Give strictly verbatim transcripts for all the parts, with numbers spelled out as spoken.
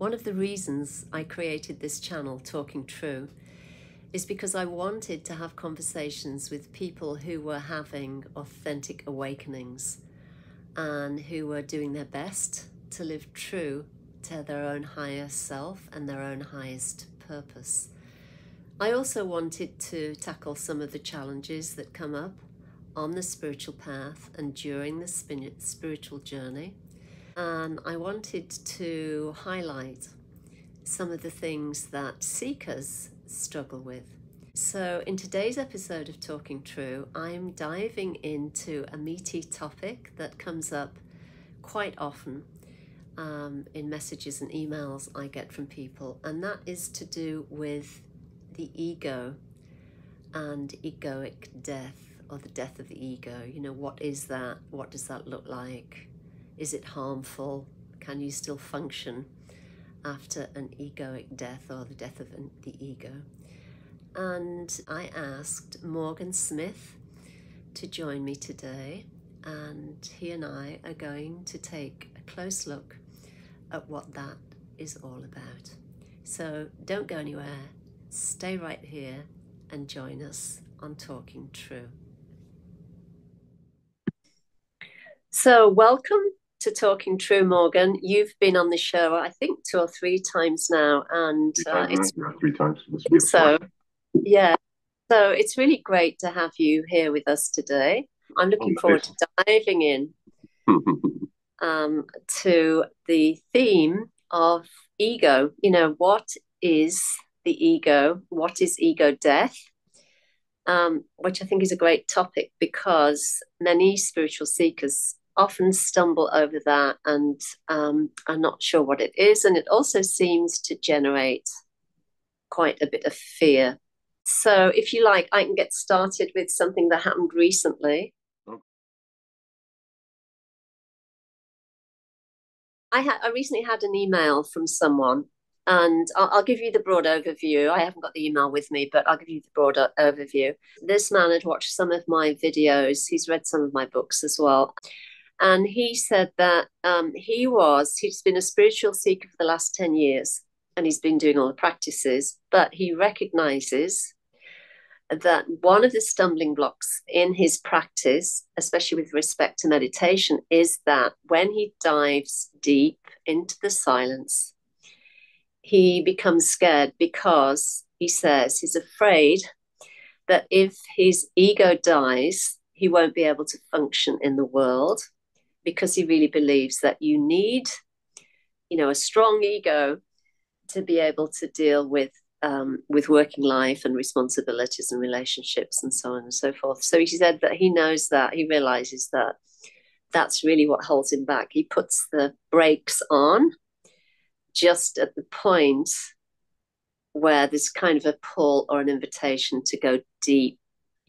One of the reasons I created this channel, Talking True, is because I wanted to have conversations with people who were having authentic awakenings and who were doing their best to live true to their own higher self and their own highest purpose. I also wanted to tackle some of the challenges that come up on the spiritual path and during the spiritual journey, and I wanted to highlight some of the things that seekers struggle with. So in today's episode of Talking True, I'm diving into a meaty topic that comes up quite often um, in messages and emails I get from people, and that is to do with the ego and egoic death, or the death of the ego. You know, what is that? What does that look like? Is it harmful? Can you still function after an egoic death, or the death of an, the ego? And I asked Morgan Smith to join me today, and he and I are going to take a close look at what that is all about. So don't go anywhere, stay right here and join us on Talking True. So welcome to Talking True, Morgan. You've been on the show, I think, two or three times now, and uh, three times, it's now. three times. So, yeah, so it's really great to have you here with us today. I'm looking oh, forward to diving in um, to the theme of ego. You know, what is the ego? What is ego death? Um, which I think is a great topic, because many spiritual seekers often stumble over that and um, are not sure what it is, and it also seems to generate quite a bit of fear. So if you like, I can get started with something that happened recently. Okay. I, ha- I recently had an email from someone, and I'll, I'll give you the broad overview. I haven't got the email with me, but I'll give you the broad o- overview. This man had watched some of my videos. He's read some of my books as well. And he said that um, he was, he's been a spiritual seeker for the last ten years, and he's been doing all the practices, but he recognizes that one of the stumbling blocks in his practice, especially with respect to meditation, is that when he dives deep into the silence, he becomes scared, because he says he's afraid that if his ego dies, he won't be able to function in the world. Because he really believes that you need, you know, a strong ego to be able to deal with um, with working life and responsibilities and relationships and so on and so forth. So he said that he knows that, he realizes that that's really what holds him back. He puts the brakes on just at the point where there's kind of a pull or an invitation to go deep,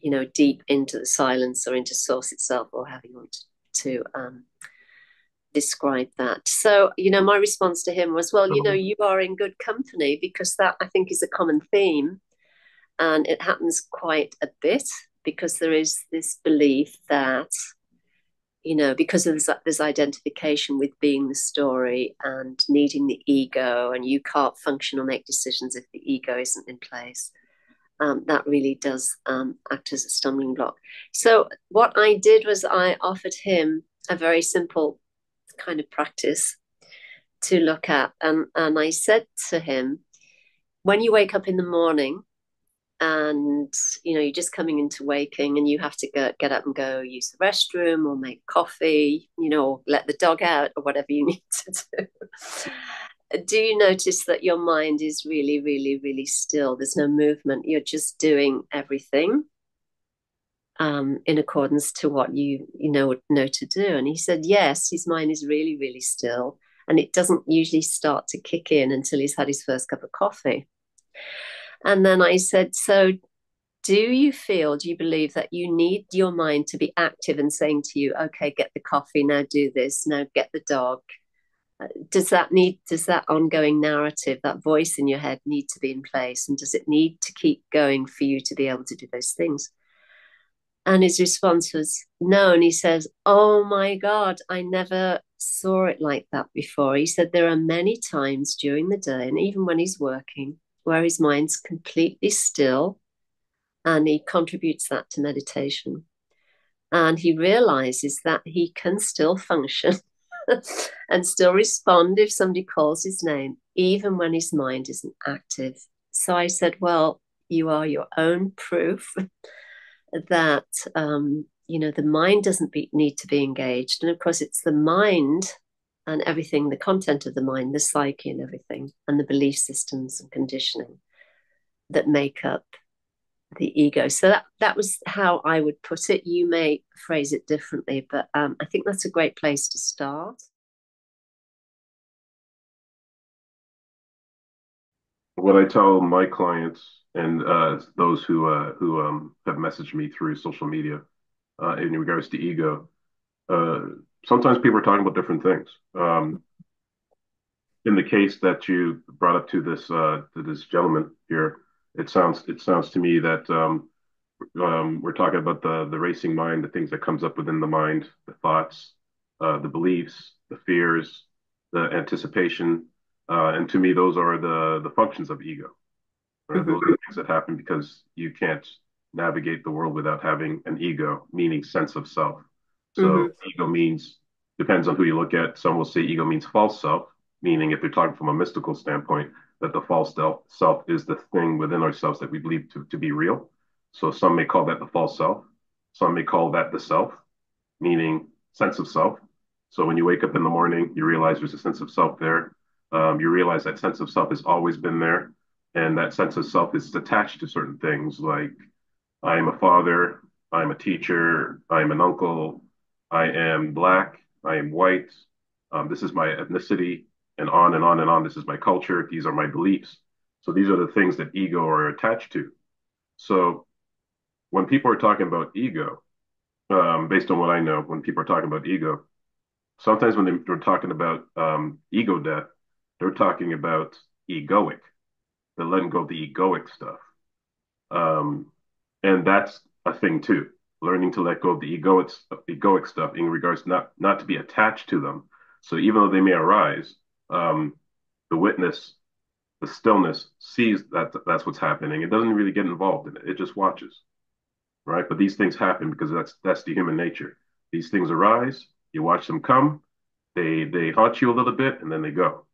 you know, deep into the silence or into source itself, or however you want to. to um, describe that. So, you know, my response to him was, well, you know, you are in good company, because that, I think, is a common theme, and it happens quite a bit, because there is this belief that, you know, because of this, this identification with being the story and needing the ego, and you can't function or make decisions if the ego isn't in place. Um, that really does um, act as a stumbling block. So what I did was I offered him a very simple kind of practice to look at. And, and I said to him, when you wake up in the morning and, you know, you're just coming into waking and you have to go, get up and go use the restroom or make coffee, you know, or let the dog out or whatever you need to do. Do you notice that your mind is really, really, really still? There's no movement. You're just doing everything um, in accordance to what you, you know, know to do. And he said, yes, his mind is really, really still. And it doesn't usually start to kick in until he's had his first cup of coffee. And then I said, so do you feel, do you believe that you need your mind to be active and saying to you, okay, get the coffee, now do this, now get the dog? Does that need, does that ongoing narrative, that voice in your head, need to be in place? And does it need to keep going for you to be able to do those things? And his response was no. And he says, oh my God, I never saw it like that before. He said there are many times during the day, and even when he's working, where his mind's completely still, and he contributes that to meditation. And he realizes that he can still function and still respond if somebody calls his name, even when his mind isn't active. So I said, well, you are your own proof that, um, you know, the mind doesn't be, need to be engaged. And of course, it's the mind and everything, the content of the mind, the psyche and everything, and the belief systems and conditioning that make up the ego. So that, that was how I would put it. You may phrase it differently, but um, I think that's a great place to start. What I tell my clients and uh, those who uh, who um, have messaged me through social media uh, in regards to ego, uh, sometimes people are talking about different things. Um, in the case that you brought up to this uh, to this gentleman here, It sounds it sounds to me that um, um, we're talking about the the racing mind, the things that comes up within the mind, the thoughts, uh, the beliefs, the fears, the anticipation, uh, and to me those are the the functions of ego. Right? Those are the things that happen because you can't navigate the world without having an ego, meaning sense of self. So mm-hmm. ego means, depends on who you look at. Some will say ego means false self, meaning if they're talking from a mystical standpoint, that the false self is the thing within ourselves that we believe to, to be real. So some may call that the false self. Some may call that the self, meaning sense of self. So when you wake up in the morning, you realize there's a sense of self there. Um, you realize that sense of self has always been there. And that sense of self is attached to certain things like, I am a father, I'm a teacher, I'm an uncle, I am black, I am white, um, this is my ethnicity, and on and on and on. This is my culture. These are my beliefs. So these are the things that ego are attached to. So when people are talking about ego, um, based on what I know, when people are talking about ego, sometimes when they, they're talking about um, ego death, they're talking about egoic. They're letting go of the egoic stuff. Um, and that's a thing too, learning to let go of the egoic, egoic stuff in regards to not, not to be attached to them. So even though they may arise, Um, the witness, the stillness sees that that's what's happening. It doesn't really get involved in it. It just watches, right? But these things happen because that's that's the human nature. These things arise. You watch them come. They they haunt you a little bit, and then they go.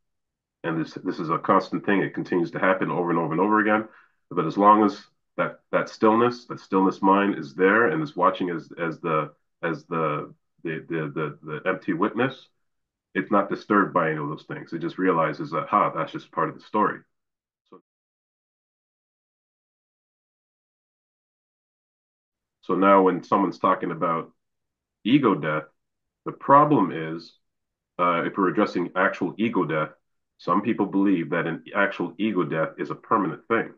And this this is a constant thing. It continues to happen over and over and over again. But as long as that that stillness, that stillness mind is there and is watching as as the as the the the the, the empty witness, it's not disturbed by any of those things. It just realizes that, ha, that's just part of the story. So, so now when someone's talking about ego death, the problem is, uh, if we're addressing actual ego death, some people believe that an actual ego death is a permanent thing.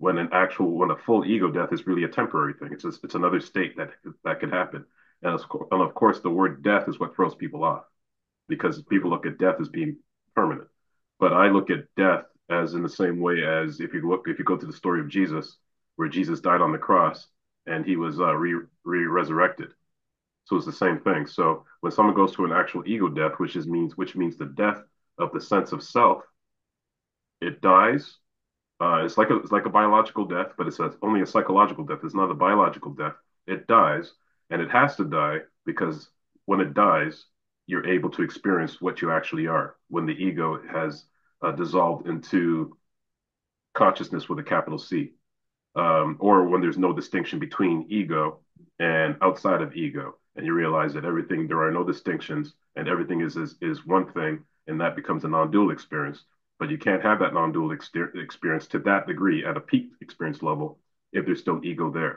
When an actual, when a full ego death is really a temporary thing. It's just, it's another state that, that could happen. And, it's, and of course, the word death is what throws people off, because people look at death as being permanent. But I look at death as in the same way as if you look, if you go to the story of Jesus, where Jesus died on the cross and he was uh, re, re-resurrected. So it's the same thing. So when someone goes to an actual ego death, which is means, which means the death of the sense of self, it dies. Uh, it's like a, it's like a biological death, but it's a, only a psychological death. It's not a biological death. It dies, and it has to die, because when it dies, you're able to experience what you actually are, when the ego has uh, dissolved into consciousness with a capital C, um, or when there's no distinction between ego and outside of ego. And you realize that everything, there are no distinctions, and everything is, is, is one thing, and that becomes a non-dual experience. But you can't have that non-dual ex- experience to that degree at a peak experience level if there's still ego there.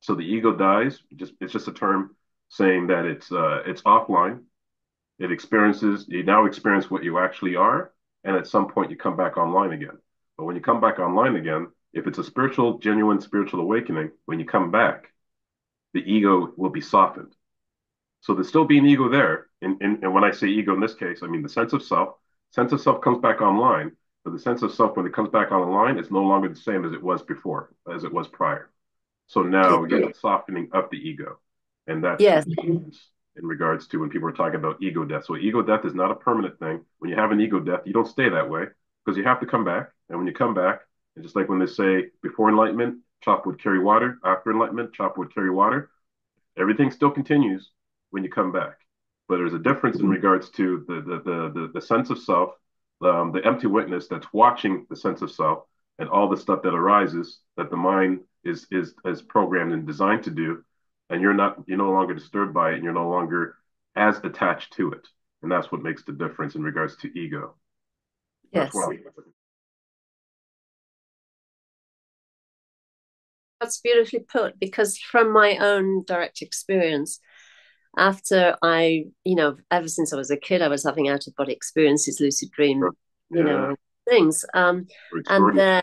So the ego dies, just, it's just a term saying that it's uh, it's offline. It experiences, you now experience what you actually are, and at some point you come back online again. But when you come back online again, if it's a spiritual, genuine spiritual awakening, when you come back, the ego will be softened. So there'll still be an ego there. And, and, and when I say ego in this case, I mean the sense of self. Sense of self comes back online, but the sense of self, when it comes back online, it's no longer the same as it was before, as it was prior. So now, again, it's softening up the ego. And that's... Yes. in regards to when people are talking about ego death. So ego death is not a permanent thing. When you have an ego death, you don't stay that way because you have to come back. And when you come back, it's just like when they say before enlightenment, chop would carry water. After enlightenment, chop would carry water. Everything still continues when you come back. But there's a difference in regards to the the the the, the sense of self, um, the empty witness that's watching the sense of self and all the stuff that arises that the mind is is is programmed and designed to do. And you're not, you're no longer disturbed by it, and you're no longer as attached to it. And that's what makes the difference in regards to ego. Yes. That's, I... that's beautifully put, because from my own direct experience, after I, you know, ever since I was a kid, I was having out-of-body experiences, lucid dream, sure. yeah. you know, things. Um, and then,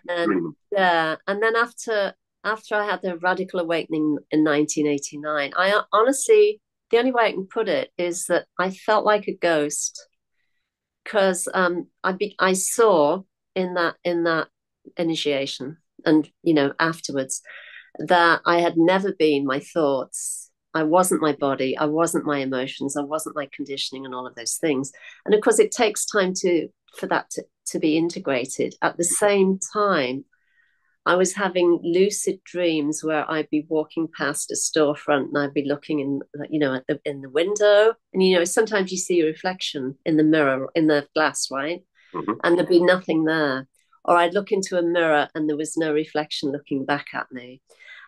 yeah, and then after... After I had the radical awakening in nineteen eighty-nine, I honestly, the only way I can put it is that I felt like a ghost, because um, I be, I saw in that in that initiation and, you know, afterwards, that I had never been my thoughts. I wasn't my body. I wasn't my emotions. I wasn't my conditioning and all of those things. And of course, it takes time to for that to, to be integrated. At the same time, I was having lucid dreams where I'd be walking past a storefront and I'd be looking in, you know, at the, in the window. And, you know, sometimes you see your reflection in the mirror, in the glass, right? Mm-hmm. And there'd be nothing there. Or I'd look into a mirror and there was no reflection looking back at me.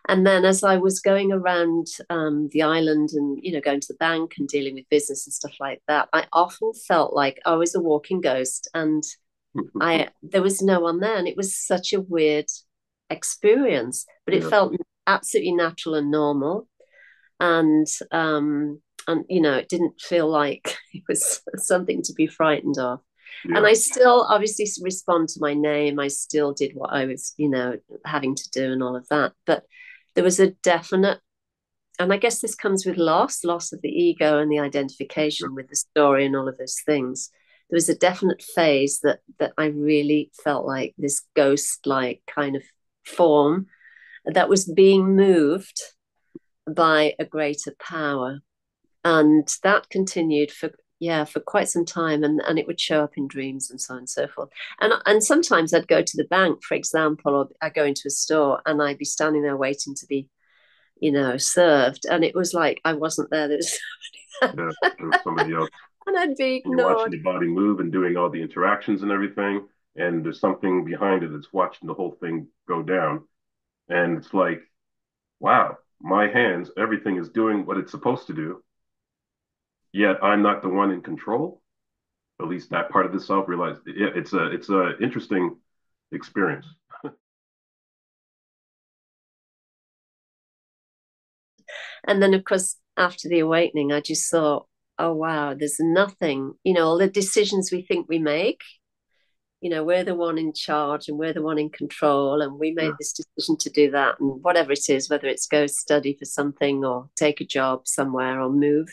And then as I was going around um, the island and, you know, going to the bank and dealing with business and stuff like that, I often felt like I was a walking ghost and mm-hmm. I there was no one there. And it was such a weird experience, but it yeah. felt absolutely natural and normal, and um and you know, it didn't feel like it was something to be frightened of. yeah. And I still obviously respond to my name. I still did what I was, you know, having to do and all of that, but there was a definite, and I guess this comes with loss loss of the ego and the identification yeah. with the story and all of those things. There was a definite phase that that I really felt like this ghost-like kind of form that was being moved by a greater power, and that continued for yeah for quite some time, and and it would show up in dreams and so on and so forth. And and sometimes I'd go to the bank, for example, or I'd go into a store and I'd be standing there waiting to be, you know, served, and it was like I wasn't there. There was somebody, yeah, there was somebody else, and I'd be ignored. You're watching your body move and doing all the interactions and everything. And there's something behind it that's watching the whole thing go down. And it's like, wow, my hands, everything is doing what it's supposed to do. Yet I'm not the one in control. At least that part of the self realized. Yeah, it's a it's a interesting experience. And then, of course, after the awakening, I just thought, oh, wow, there's nothing, you know, all the decisions we think we make. You know, we're the one in charge and we're the one in control, and we made yeah. this decision to do that, and whatever it is, whether it's go study for something or take a job somewhere or move,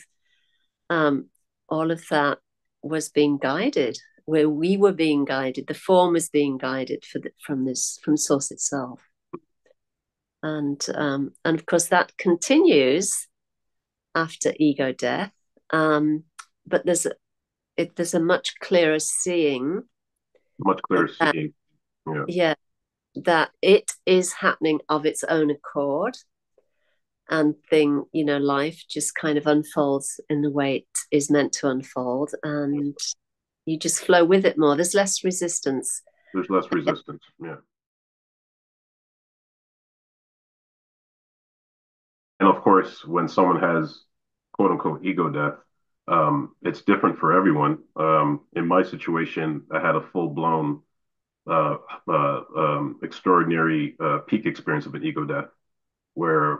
um, all of that was being guided, where we were being guided. The form was being guided for the, from this from source itself, and um, and of course that continues after ego death. Um, but there's a, it, there's a much clearer seeing. Much clearer that, seeing. Yeah. yeah, that it is happening of its own accord, and thing, you know, life just kind of unfolds in the way it is meant to unfold, and you just flow with it more. There's less resistance. There's less resistance, yeah. And of course, when someone has quote unquote ego death, Um, it's different for everyone. Um, in my situation, I had a full-blown, uh, uh, um, extraordinary uh, peak experience of an ego death, where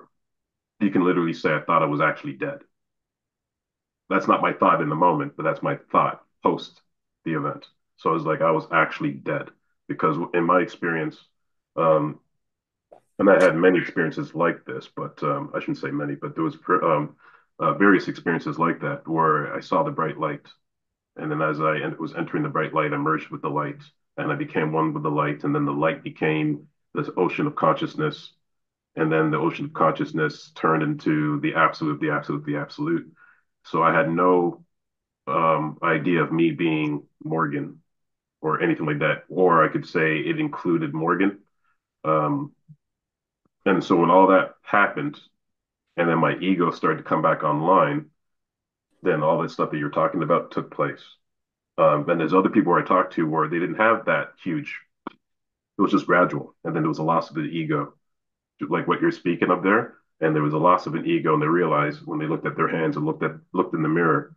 you can literally say I thought I was actually dead. That's not my thought in the moment, but that's my thought post the event. So I was like, I was actually dead, because in my experience, um, and I had many experiences like this, but um, I shouldn't say many, but there was... Um, Uh, various experiences like that, where I saw the bright light, and then as I en- was entering the bright light, I merged with the light, and I became one with the light, and then the light became this ocean of consciousness, and then the ocean of consciousness turned into the absolute, the absolute, the absolute, So I had no um, idea of me being Morgan or anything like that. Or I could say it included Morgan. Um, and so when all that happened, and then my ego started to come back online, then all that stuff that you're talking about took place. Um, and there's other people I talked to where they didn't have that huge, it was just gradual. And then there was a loss of the ego, like what you're speaking of there. And there was a loss of an ego, and they realized when they looked at their hands and looked at looked in the mirror,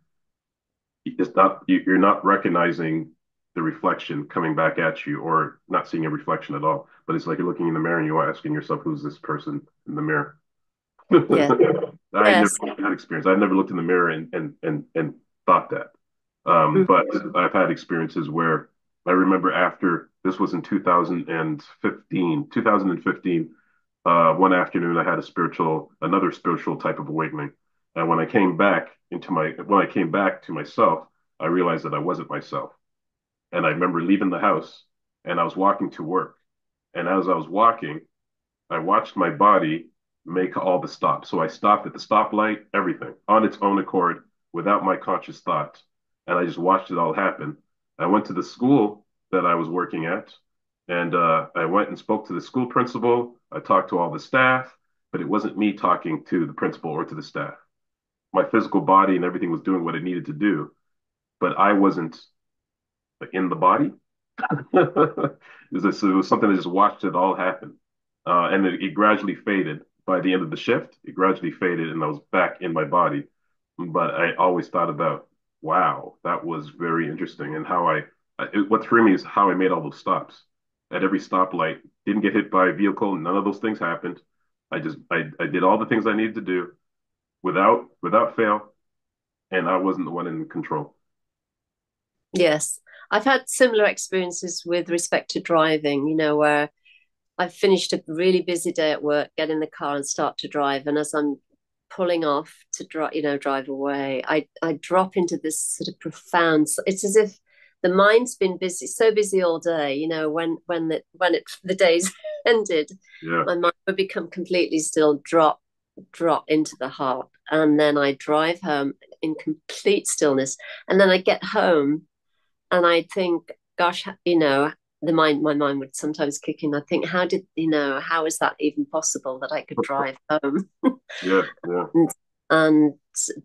it's not, you're not recognizing the reflection coming back at you, or not seeing a reflection at all. But it's like you're looking in the mirror and you're asking yourself, who's this person in the mirror? Yeah. I yes. never had that experience. I've never looked in the mirror and and and, and thought that. Um, mm-hmm. But I've had experiences where I remember after, this was in two thousand fifteen, two thousand fifteen. Uh, one afternoon, I had a spiritual, another spiritual type of awakening. And when I came back into my, when I came back to myself, I realized that I wasn't myself. And I remember leaving the house, and I was walking to work. And as I was walking, I watched my body make all the stops. So I stopped at the stoplight, everything on its own accord, without my conscious thought. And I just watched it all happen. I went to the school that I was working at. And uh, I went and spoke to the school principal. I talked to all the staff, but it wasn't me talking to the principal or to the staff. My physical body and everything was doing what it needed to do, but I wasn't in the body. It was something I just watched it all happen. Uh, and it, it gradually faded. By the end of the shift, it gradually faded, and I was back in my body. But I always thought about, wow, that was very interesting. And how I, it, what threw me is how I made all those stops. At every stoplight, didn't get hit by a vehicle. None of those things happened. I just, I, I did all the things I needed to do without, without fail. And I wasn't the one in control. Yes. I've had similar experiences with respect to driving, you know, where I've finished a really busy day at work, get in the car and start to drive. And as I'm pulling off to drive, you know, drive away, I, I drop into this sort of profound, it's as if the mind's been busy, so busy all day, you know, when when the, when it, the day's ended, yeah. My mind would become completely still, drop, drop into the heart. And then I drive home in complete stillness. And then I get home and I think, gosh, you know, the mind, my mind would sometimes kick in. I think, how did, you know, how is that even possible that I could drive home? Yeah, yeah. and, and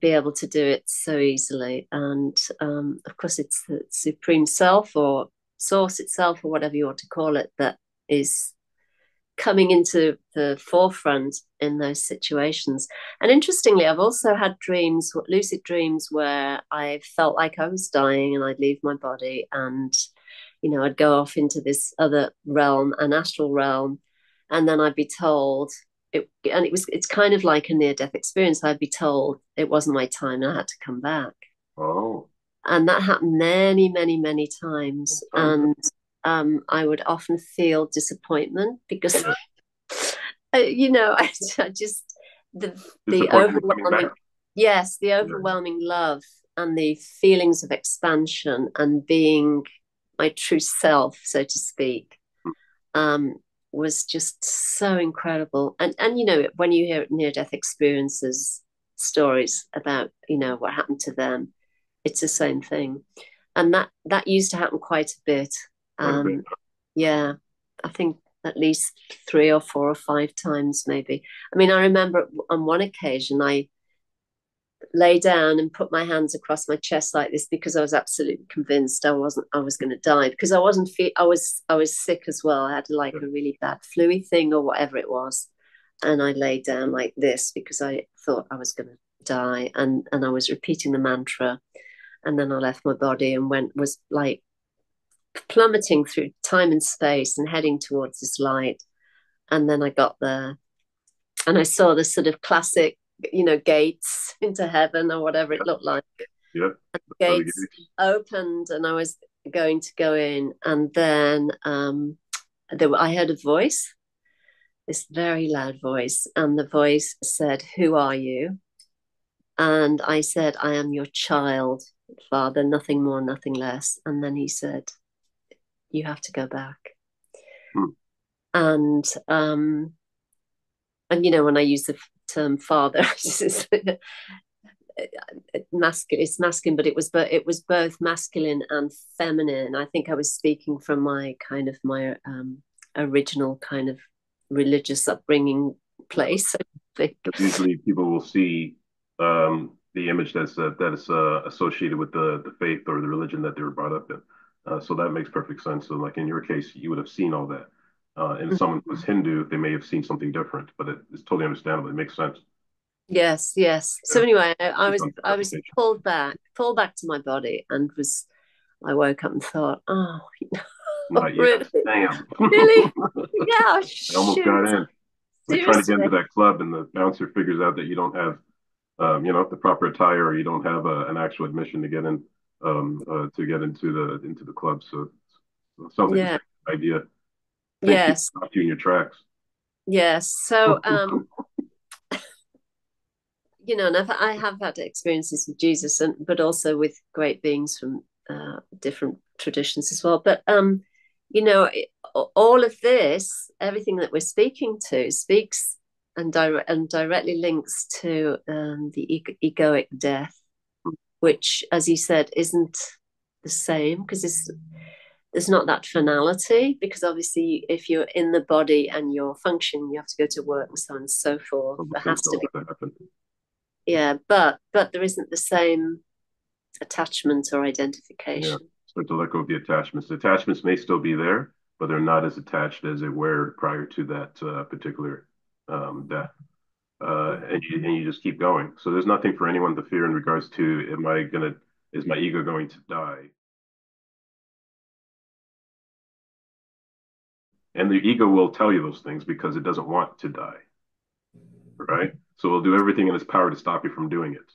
be able to do it so easily. And um, of course, it's the Supreme Self or Source itself, or whatever you want to call it, that is coming into the forefront in those situations. And interestingly, I've also had dreams, lucid dreams, where I felt like I was dying and I'd leave my body and, you know, I'd go off into this other realm, an astral realm, and then I'd be told, It, and it was it's kind of like a near-death experience. I'd be told it wasn't my time and I had to come back. Oh. And that happened many, many, many times. Oh. And um, I would often feel disappointment because, I, you know, I, I just, the, the overwhelming, yes, the overwhelming yeah. love and the feelings of expansion and being my true self, so to speak, um, was just so incredible. And, and you know, when you hear near-death experiences, stories about, you know, what happened to them, it's the same thing. And that, that used to happen quite a bit. Um, okay. Yeah, I think at least three or four or five times maybe. I mean, I remember on one occasion I lay down and put my hands across my chest like this because I was absolutely convinced I wasn't I was going to die, because I wasn't fe- I was I was sick as well. I had like a really bad flu-y thing or whatever it was, and I lay down like this because I thought I was going to die, and and I was repeating the mantra, and then I left my body and went was like plummeting through time and space and heading towards this light. And then I got there and I saw this sort of classic, you know, gates into heaven or whatever it looked like. Yeah. And the gates opened and I was going to go in, and then um there were, I heard a voice, this very loud voice, and the voice said, "Who are you?" And I said, "I am your child, Father, nothing more, nothing less." And then he said, "You have to go back." Hmm. And um and you know, when I use the term father, masculine, it's masculine, but it was, but it was both masculine and feminine. I think I was speaking from my kind of my um, original kind of religious upbringing place. Usually people will see um, the image that's uh, that is uh, associated with the, the faith or the religion that they were brought up in. Uh, so that makes perfect sense. So like in your case, you would have seen all that. Uh, and if someone was Hindu, they may have seen something different, but it, it's totally understandable. It makes sense. Yes, yes. So anyway, I, I was I was pulled back, pulled back to my body, and was I woke up and thought, oh, no, really? Damn. Really? Yeah, shoot. I almost got in. We're trying to get into that club, and the bouncer figures out that you don't have, um, you know, the proper attire, or you don't have a, an actual admission to get in, um, uh, to get into the into the club. So, so it sounds like yeah. a good idea. Thank yes. You, you in your tracks. Yes. So. Um, You know, and I've, I have had experiences with Jesus, and but also with great beings from uh, different traditions as well. But, um, you know, it, all of this, everything that we're speaking to speaks and, dire and directly links to um, the ego egoic death, which, as you said, isn't the same because there's not that finality, because obviously if you're in the body and you're functioning, you have to go to work and so on and so forth. There has to be. Yeah, but but there isn't the same attachment or identification. Yeah. So to let go of the attachments. The attachments may still be there, but they're not as attached as they were prior to that uh, particular um, death. Uh, and you and you just keep going. So there's nothing for anyone to fear in regards to am I gonna is my ego going to die? And the ego will tell you those things because it doesn't want to die, right? So we'll do everything in its power to stop you from doing it,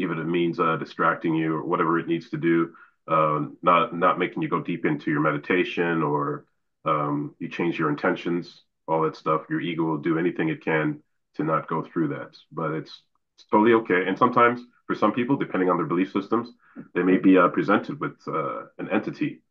even if it means uh, distracting you or whatever it needs to do, um, not not making you go deep into your meditation or um, you change your intentions, all that stuff. Your ego will do anything it can to not go through that. But it's, it's totally okay. And sometimes for some people, depending on their belief systems, they may be uh, presented with uh, an entity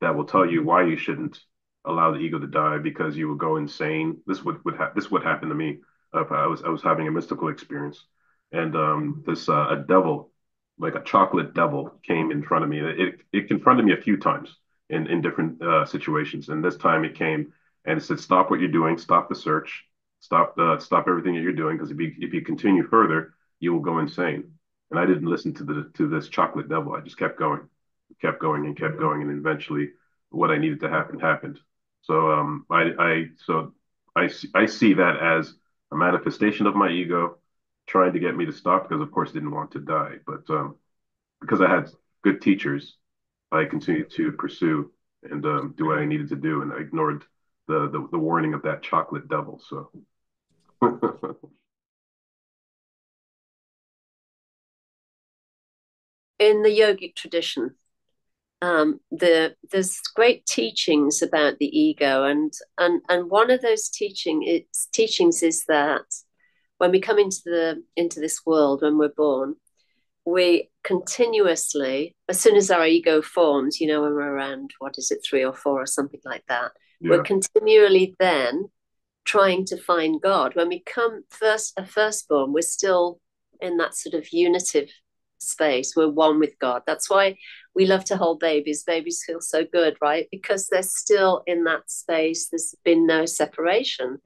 that will tell you why you shouldn't allow the ego to die because you will go insane. This would would ha this would happen to me. I was I was having a mystical experience, and um, this uh, a devil, like a chocolate devil, came in front of me. It it confronted me a few times in in different uh, situations, and this time it came and it said, "Stop what you're doing. Stop the search. Stop the stop everything that you're doing. Because if you if you continue further, you will go insane." And I didn't listen to the to this chocolate devil. I just kept going, kept going, and kept going, and eventually, what I needed to happen happened. So um, I I so I I see that as a manifestation of my ego trying to get me to stop because, of course, I didn't want to die. But um, because I had good teachers, I continued to pursue and um, do what I needed to do. And I ignored the, the, the warning of that chocolate devil. So in the yogic tradition, um, the, there's great teachings about the ego, and and and one of those teaching it's teachings is that when we come into the into this world, when we're born, we continuously, as soon as our ego forms, you know, when we're around, what is it, three or four or something like that, yeah. We're continually then trying to find God. When we come first a firstborn, we're still in that sort of unitive space. We're one with God. That's why we love to hold babies. Babies feel so good, right? Because they're still in that space. There's been no separation.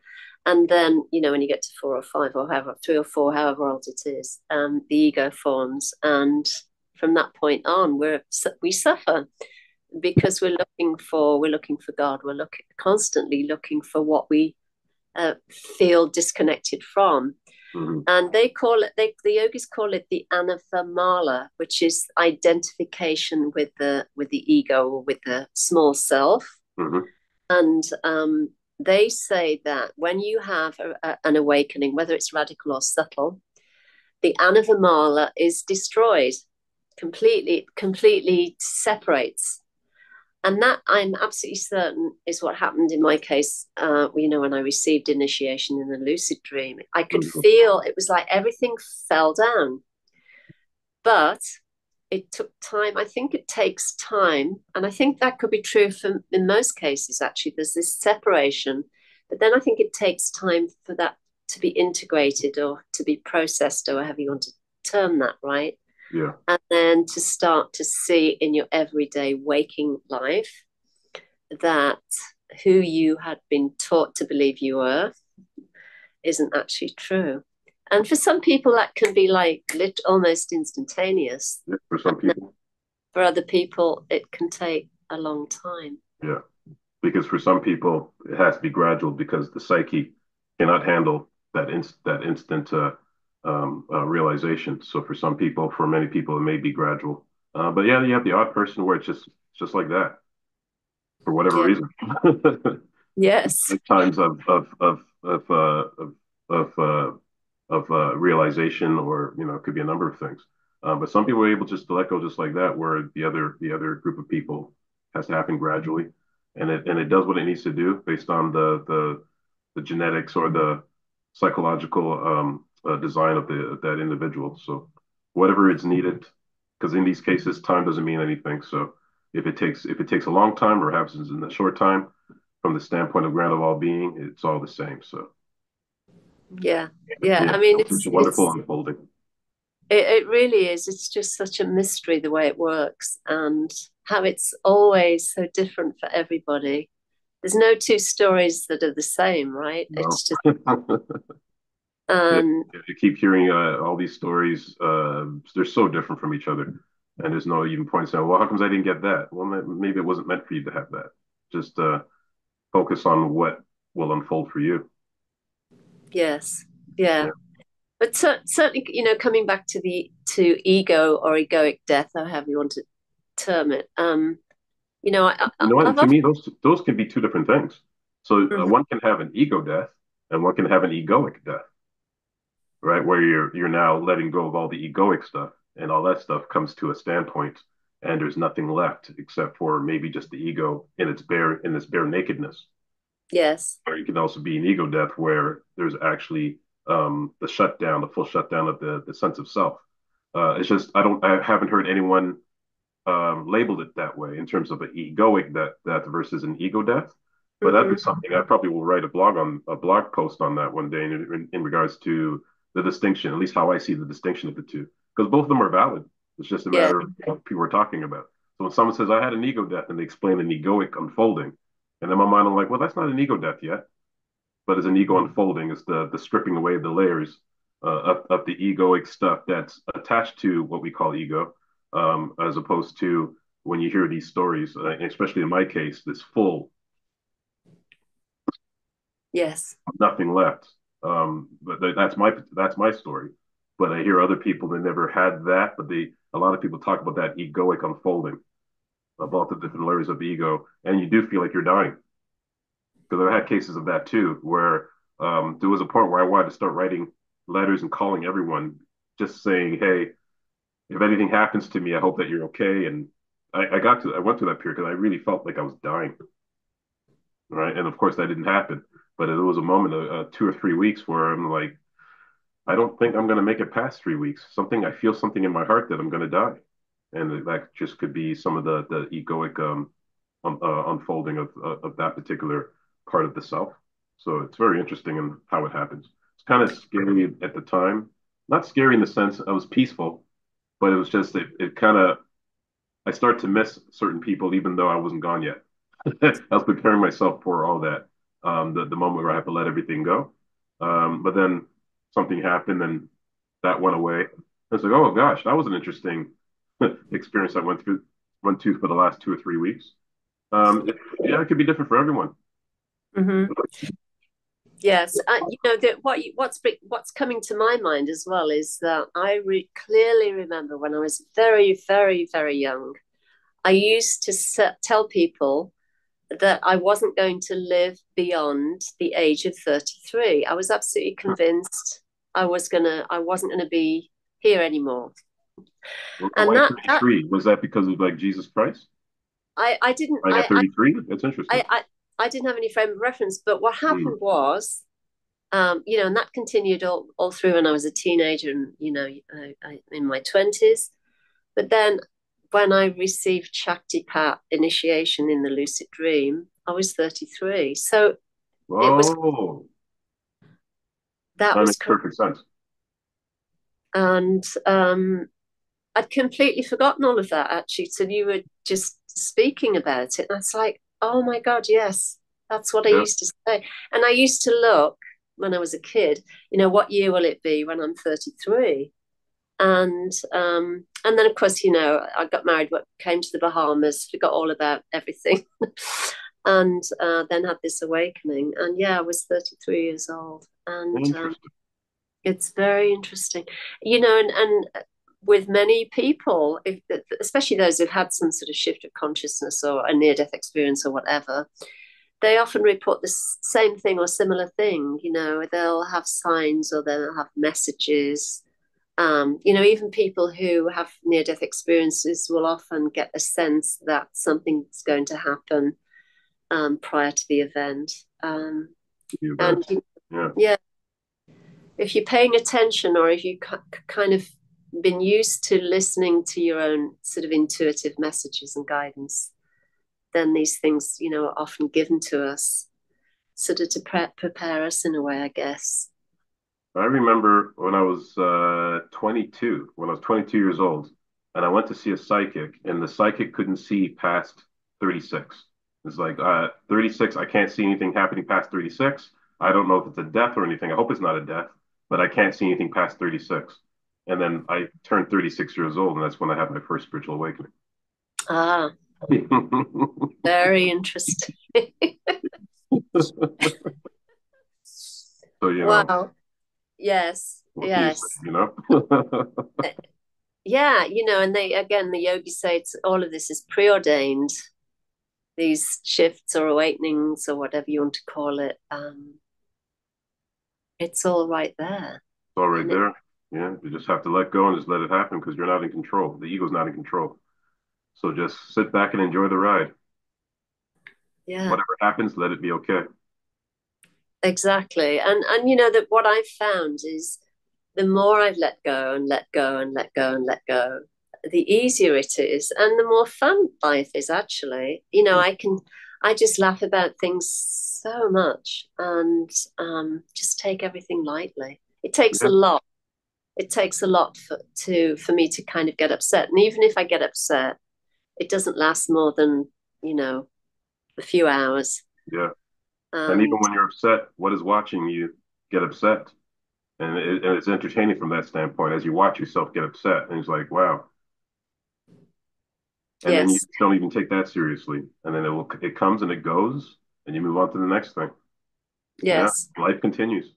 And then, you know, when you get to four or five or however, three or four, however old it is, um, the ego forms. And from that point on, we're, we suffer because we're looking for, we're looking for God. We're looking, constantly looking for what we uh, feel disconnected from. Mm-hmm. And they call it, they, the yogis call it the anavamala, which is identification with the with the ego or with the small self. Mm-hmm. And um, they say that when you have a, a, an awakening, whether it's radical or subtle, the anavamala is destroyed completely, completely separates. And that, I'm absolutely certain, is what happened in my case, uh, you know, when I received initiation in the lucid dream. I could feel, it was like everything fell down. But it took time. I think it takes time. And I think that could be true for, in most cases, actually. There's this separation. But then I think it takes time for that to be integrated or to be processed, or however you want to term that, right? Yeah. And then to start to see in your everyday waking life that who you had been taught to believe you were isn't actually true. And for some people, that can be like lit- almost instantaneous. Yeah, for some people. For other people, it can take a long time. Yeah, because for some people, it has to be gradual because the psyche cannot handle that, inst- that instant uh, um, uh, realization. So for some people, for many people, it may be gradual. Uh, but yeah, you have the odd person where it's just, it's just like that for whatever yeah. reason. Yes. Times of of of of uh, of of, uh, of uh, realization, or you know, it could be a number of things. Uh, but some people are able just to let go just like that, where the other the other group of people has to happen gradually, and it and it does what it needs to do based on the the, the genetics or the psychological um, uh, design of the of that individual. So whatever is needed, because in these cases, time doesn't mean anything. So if it takes if it takes a long time or happens in a short time, from the standpoint of ground of all being, it's all the same. So yeah, yeah. yeah I mean, it's, it's a wonderful it's... unfolding. It, it really is. It's just such a mystery the way it works and how it's always so different for everybody. There's no two stories that are the same, right? No. It's just. um, yeah, you keep hearing uh, all these stories. Uh, they're so different from each other, and there's no even point saying, "Well, how comes I didn't get that?" Well, maybe it wasn't meant for you to have that. Just uh, focus on what will unfold for you. Yes. Yeah. yeah. But certainly, you know, coming back to the to ego or egoic death, or however you want to term it, um, you know, I, I, you know to often... me, those those can be two different things. So mm-hmm. uh, one can have an ego death, and one can have an egoic death, right? Where you're you're now letting go of all the egoic stuff, and all that stuff comes to a standpoint, and there's nothing left except for maybe just the ego in its bare in its bare nakedness. Yes. Or you can also be an ego death where there's actually Um, the shutdown, the full shutdown of the, the sense of self. Uh, it's just, I don't, I haven't heard anyone um, labeled it that way in terms of an egoic death, death versus an ego death. But mm-hmm. that'd be something I probably will write a blog on, a blog post on that one day in, in, in regards to the distinction, at least how I see the distinction of the two, because both of them are valid. It's just a matter yeah. of what people are talking about. So when someone says I had an ego death and they explain an egoic unfolding, and in my mind I'm like, well, that's not an ego death yet. But as an ego unfolding, it's the, the stripping away of the layers uh, of, of the egoic stuff that's attached to what we call ego, um, as opposed to when you hear these stories, uh, especially in my case, this full. Yes. Nothing left. Um, but th- that's my that's my story. But I hear other people that never had that. But they, a lot of people talk about that egoic unfolding, about the different layers of the ego. And you do feel like you're dying. Because I've had cases of that too, where um, there was a point where I wanted to start writing letters and calling everyone, just saying, "Hey, if anything happens to me, I hope that you're okay." And I, I got to, I went through that period because I really felt like I was dying, right? And of course, that didn't happen. But there was a moment, uh, two or three weeks, where I'm like, I don't think I'm going to make it past three weeks. Something, I feel something in my heart that I'm going to die, and that just could be some of the the egoic um, um, uh, unfolding of uh, of that particular part of the self. So it's very interesting in how it happens. It's kind of scary at the time. Not scary in the sense I was peaceful, but it was just it, it kind of I start to miss certain people even though I wasn't gone yet. I was preparing myself for all that. Um, the, the moment where I have to let everything go. Um, but then something happened and that went away. It's like, oh gosh, that was an interesting experience I went through went to for the last two or three weeks. Um, it, yeah, it could be different for everyone. Mm-hmm. Yes, uh, you know that what you, what's what's coming to my mind as well is that I re- clearly remember when I was very, very, very young, I used to se- tell people that I wasn't going to live beyond the age of thirty-three. I was absolutely convinced I was gonna, I wasn't gonna be here anymore. Well, and that, that was that because of like Jesus Christ. I I didn't. I got thirty-three. That's interesting. I, I, I didn't have any frame of reference, but what happened mm. was, um, you know, and that continued all, all through when I was a teenager and, you know, I, I, in my twenties. But then when I received Shaktipat initiation in the lucid dream, I was thirty-three. So Whoa. it was. That, that was makes perfect sense. And um, I'd completely forgotten all of that, actually, till you were just speaking about it. And I was like, oh, my God, yes, that's what I yeah. used to say. And I used to look when I was a kid, you know, what year will it be when I'm thirty-three? And um, and then, of course, you know, I got married, came to the Bahamas, forgot all about everything, and uh, then had this awakening. And, yeah, I was thirty-three years old. And um, it's very interesting, you know, and, and with many people, if, especially those who've had some sort of shift of consciousness or a near-death experience or whatever, they often report the same thing or similar thing. You know, they'll have signs or they'll have messages. Um, you know, even people who have near-death experiences will often get a sense that something's going to happen um, prior to the event. Um, yeah, and you, yeah. yeah, if you're paying attention, or if you c- kind of been used to listening to your own sort of intuitive messages and guidance, then these things, you know, are often given to us sort of to pre- prepare us in a way, I guess. I remember when I was uh, twenty-two, when I was twenty-two years old, and I went to see a psychic, and the psychic couldn't see past thirty-six. It's like, uh, thirty-six, I can't see anything happening past thirty-six. I don't know if it's a death or anything. I hope it's not a death, but I can't see anything past thirty-six. And then I turned thirty-six years old, and that's when I had my first spiritual awakening. Ah, very interesting. So, you know. Wow. Yes, yes. You know? Yeah, you know, and they, again, the yogis say it's, all of this is preordained, these shifts or awakenings or whatever you want to call it. Um, it's all right there. It's all right there. It? Yeah, you just have to let go and just let it happen, because you're not in control. The ego's not in control. So just sit back and enjoy the ride. Yeah. Whatever happens, let it be okay. Exactly. And and you know that what I've found is the more I've let go and let go and let go and let go, the easier it is, and the more fun life is, actually. You know, I can I just laugh about things so much, and um, just take everything lightly. It takes yeah. a lot. It takes a lot for, to for me to kind of get upset. And even if I get upset, it doesn't last more than, you know, a few hours. Yeah. Um, and even when you're upset, what is watching you get upset? And, it, and it's entertaining from that standpoint, as you watch yourself get upset. And it's like, wow. And yes. then you don't even take that seriously. And then it will, it comes and it goes, and you move on to the next thing. Yes. Yeah, life continues.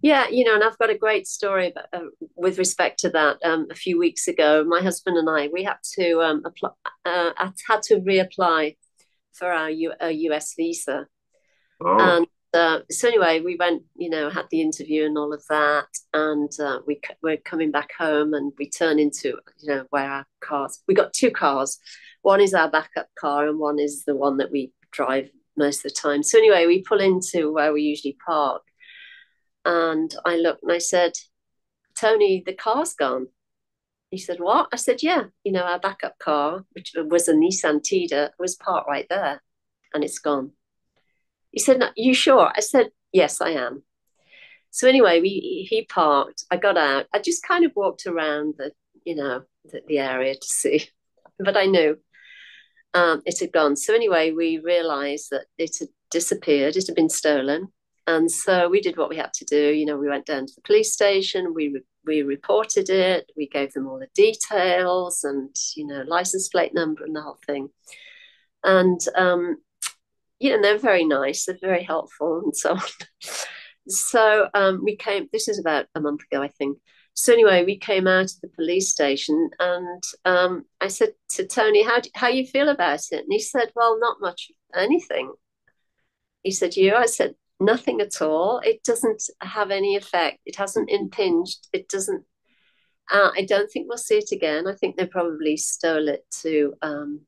Yeah, you know, and I've got a great story about, uh, with respect to that. Um, a few weeks ago, my husband and I, we had to um, apply. Uh, I had to reapply for our U- a U S visa, oh. and uh, so anyway, we went. You know, had the interview and all of that, and uh, we c- we're coming back home, and we turn into, you know, where our cars. We got two cars. One is our backup car, and one is the one that we drive most of the time. So anyway, we pull into where we usually park. And I looked and I said, Tony, the car's gone. He said, what? I said, yeah, you know, our backup car, which was a Nissan Tida, was parked right there, and it's gone. He said, no, you sure? I said, yes, I am. So anyway, we he parked. I got out. I just kind of walked around the, you know, the, the area to see, but I knew um, it had gone. So anyway, we realized that it had disappeared. It had been stolen. And so we did what we had to do. You know, we went down to the police station. We re- we reported it. We gave them all the details and, you know, license plate number and the whole thing. And, um, you know, they're very nice. They're very helpful and so on. So um, we came, this is about a month ago, I think. So anyway, we came out of the police station, and um, I said to Tony, how do, how you feel about it? And he said, well, not much, anything. He said, you? I said, nothing at all. It doesn't have any effect. It hasn't impinged. It doesn't. Uh, I don't think we'll see it again. I think they probably stole it to um,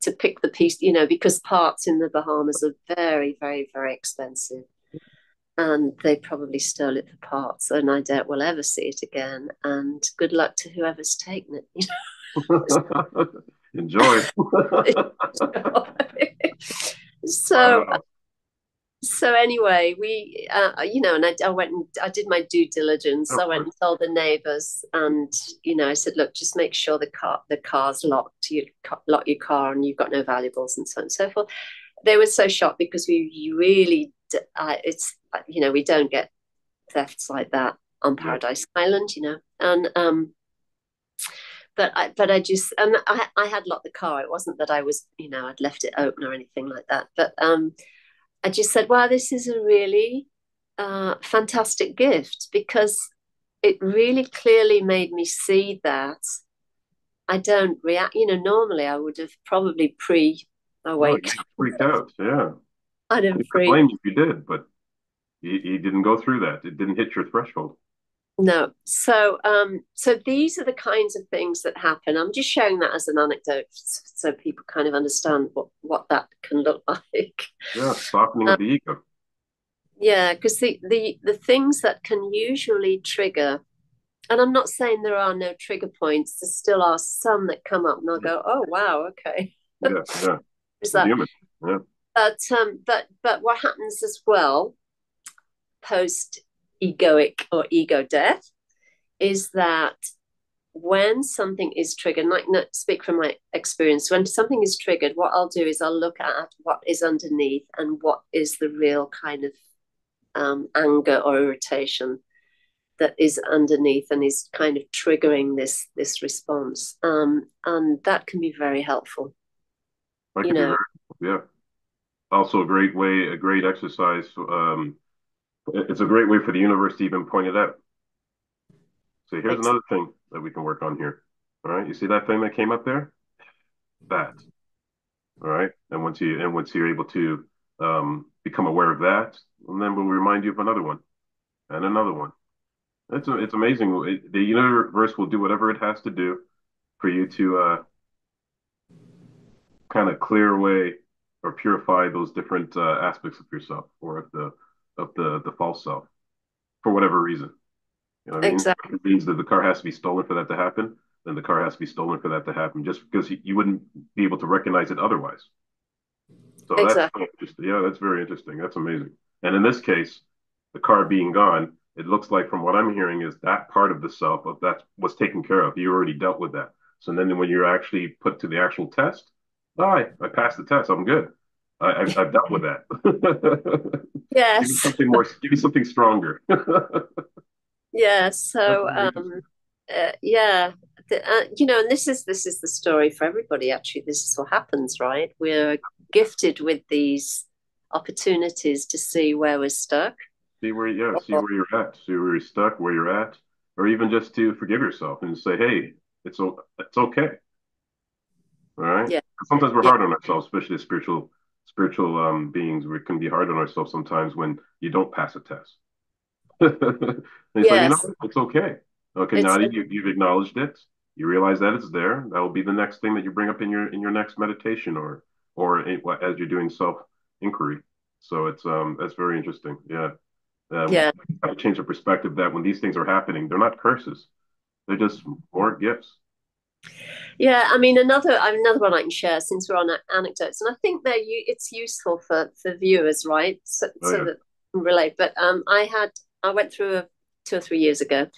to pick the piece, you know, because parts in the Bahamas are very, very, very expensive, and they probably stole it for parts. And I doubt we'll ever see it again. And good luck to whoever's taken it. You know? Enjoy. Enjoy. So. Wow. so anyway, we, uh, you know, and I, I went and I did my due diligence. Oh, I went and told the neighbours, and you know, I said, look, just make sure the car, the car's locked. You lock your car, and you've got no valuables, and so on and so forth. They were so shocked because we really, uh, it's you know, we don't get thefts like that on Paradise yeah. Island, you know, and um. But I, but I just, and I, I had locked the car. It wasn't that I was, you know, I'd left it open or anything like that. But um, I just said, wow, this is a really uh, fantastic gift, because it really clearly made me see that I don't react. You know, normally I would have probably pre awake. Oh, freaked out, yeah. I don't freak. Blame you if you did, but you, you didn't go through that. It didn't hit your threshold. No. So um, so these are the kinds of things that happen. I'm just sharing that as an anecdote so people kind of understand what, what that can look like. Yeah, softening um, the ego. Yeah, because the, the, the things that can usually trigger, and I'm not saying there are no trigger points, there still are some that come up and I'll go, oh, wow, okay. Yeah, yeah. Is that, human. Yeah. But, um, but, but what happens as well post egoic or ego death is that when something is triggered, like not speak from my experience, when something is triggered, what I'll do is I'll look at what is underneath and what is the real kind of um, anger or irritation that is underneath and is kind of triggering this this response, um, and that can be very helpful. That you know, very, yeah. Also, a great way, a great exercise. Um, It's a great way for the universe to even point it out. So here's another thing that we can work on here. All right, you see that thing that came up there? That. All right, and once you and once you're able to um, become aware of that, and then we'll remind you of another one, and another one. It's it's amazing. It, the universe will do whatever it has to do for you to uh, kind of clear away or purify those different uh, aspects of yourself or of the of the, the false self for whatever reason. You know what exactly. I mean? It means that the car has to be stolen for that to happen, then the car has to be stolen for that to happen, just because you, you wouldn't be able to recognize it otherwise. So exactly. that's yeah, that's very interesting. That's amazing. And in this case, the car being gone, it looks like from what I'm hearing is that part of the self of that was taken care of. You already dealt with that. So then when you're actually put to the actual test, I, I passed the test, I'm good. I, I've, I've dealt with that. Yes. Give me something more. Give me something stronger. yeah. So, um, uh, yeah, the, uh, you know, and this is this is the story for everybody. Actually, this is what happens, right? We're gifted with these opportunities to see where we're stuck. See where, yeah, see where you're at. See where you're stuck, where you're at, or even just to forgive yourself and say, "Hey, it's it's okay." All right. Yeah. Sometimes we're yeah. hard on ourselves, especially spiritual. Spiritual um, beings, we can be hard on ourselves sometimes when you don't pass a test. And it's yes. like, you know, it's okay. Okay, now you, you've acknowledged it. You realize that it's there. That will be the next thing that you bring up in your in your next meditation or or in, as you're doing self inquiry. So it's um that's very interesting. Yeah, um, yeah. You have to change the perspective that when these things are happening, they're not curses. They're just more gifts. Yeah, I mean another another one I can share since we're on anecdotes, and I think they're it's useful for for viewers, right? So, oh, yeah. so that they can relate. But um, I had I went through a, two or three years ago.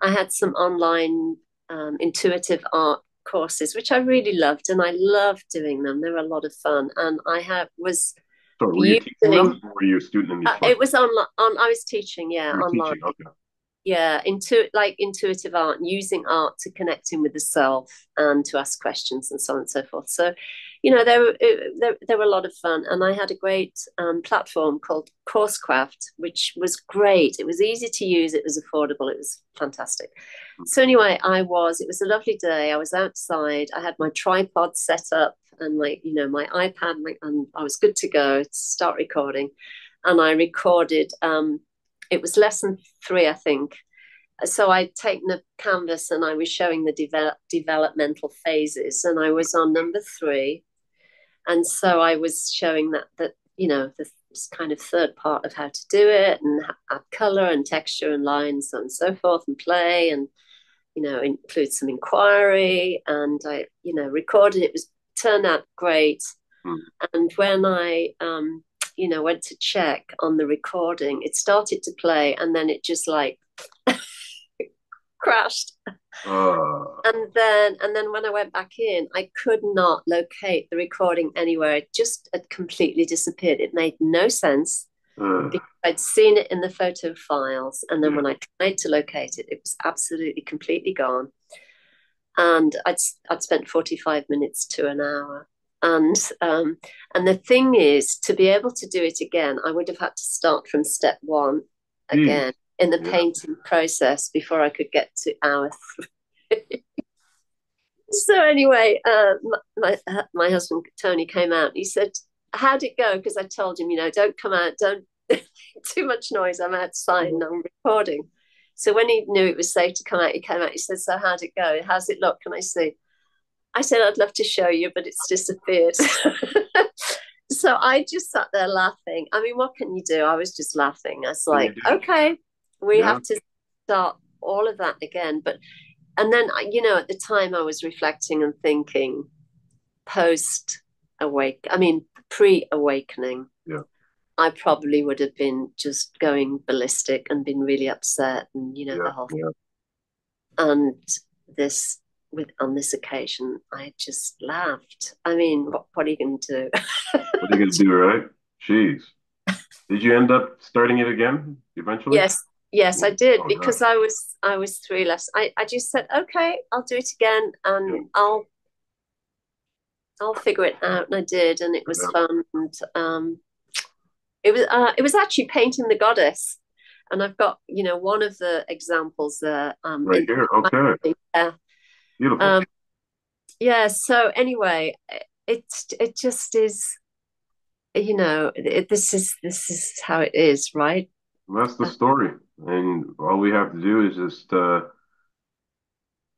I had some online um, intuitive art courses, which I really loved, and I loved doing them. They were a lot of fun, and I had was. So were you teaching them? Or were you a student in these uh, it was on on. I was teaching, yeah, you were online. Teaching, okay. Yeah, intu- like intuitive art, and using art to connect in with the self and to ask questions and so on and so forth. So, you know, they were, it, they were a lot of fun. And I had a great um, platform called Coursecraft, which was great. It was easy to use. It was affordable. It was fantastic. So anyway, I was, it was a lovely day. I was outside. I had my tripod set up and like, you know, my iPad and I was good to go to start recording. And I recorded... Um, It was lesson three, I think. So I'd taken a canvas and I was showing the develop, developmental phases, and I was on number three. And so I was showing that, that you know, the kind of third part of how to do it and add color and texture and lines and so forth and play and, you know, include some inquiry. And I, you know, recorded it. It was turned out great. Mm. And when I... um you know, went to check on the recording, it started to play and then it just like crashed. Oh. And then and then when I went back in, I could not locate the recording anywhere. It just had completely disappeared. It made no sense. Oh. Because I'd seen it in the photo files. And then when I tried to locate it, it was absolutely completely gone. And I'd I'd spent forty-five minutes to an hour. And um, and the thing is, to be able to do it again, I would have had to start from step one again. Mm. In the painting process before I could get to hour three. So anyway, uh, my my husband Tony came out. And he said, "How'd it go?" Because I told him, you know, don't come out, don't too much noise. I'm outside and I'm recording. So when he knew it was safe to come out, he came out. He said, "So how'd it go? How's it look? Can I see?" I said, "I'd love to show you, but it's disappeared." So I just sat there laughing. I mean, what can you do? I was just laughing. I was like, "Okay." We yeah. have to start all of that again. But, and then, you know, at the time I was reflecting and thinking post awake, I mean, pre awakening, yeah. I probably would have been just going ballistic and been really upset and, you know, yeah. the whole thing. Yeah. And this, with on this occasion, I just laughed. I mean, what, what are you going to do? What are you going to do, right? Jeez. Did you end up starting it again eventually? Yes. Yes, I did, because I was I was three less. I, I just said, okay, I'll do it again and yeah. I'll I'll figure it out, and I did, and it was yeah. fun. And um, it was uh, it was actually painting the goddess, and I've got you know one of the examples there. Um, right here, okay, yeah, beautiful. Um, yeah. So anyway, it it just is, you know, it, this is this is how it is, right? That's the story. And all we have to do is just uh,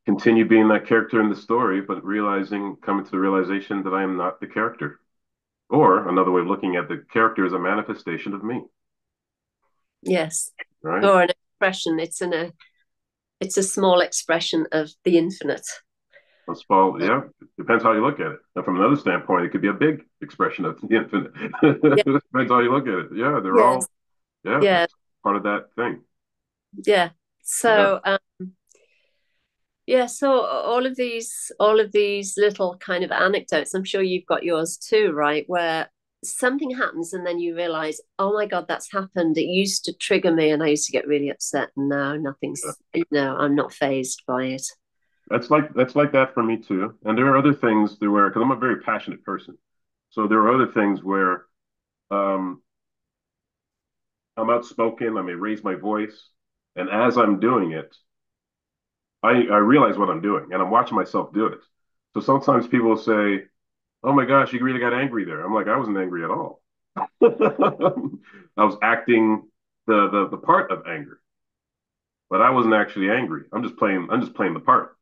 continue being that character in the story, but realizing, coming to the realization that I am not the character. Or another way of looking at the character is a manifestation of me. Yes. Right? Or an expression. It's in a, it's a small expression of the infinite. A small, yeah. Depends how you look at it. And from another standpoint, it could be a big expression of the infinite. Yeah. Depends how you look at it. Yeah, they're yes. all, yeah, yeah. part of that thing. Yeah. So, yeah. um yeah. So all of these, all of these little kind of anecdotes. I'm sure you've got yours too, right? Where something happens and then you realize, oh my God, that's happened. It used to trigger me, and I used to get really upset. And now nothing's. Yeah. You know, I'm not fazed by it. That's like that's like that for me too. And there are other things there where, because I'm a very passionate person, so there are other things where. um I'm outspoken, I may raise my voice, and as I'm doing it, I, I realize what I'm doing, and I'm watching myself do it. So sometimes people say, oh my gosh, you really got angry there. I'm like, I wasn't angry at all. I was acting the, the the part of anger, but I wasn't actually angry. I'm just playing, I'm just playing the part.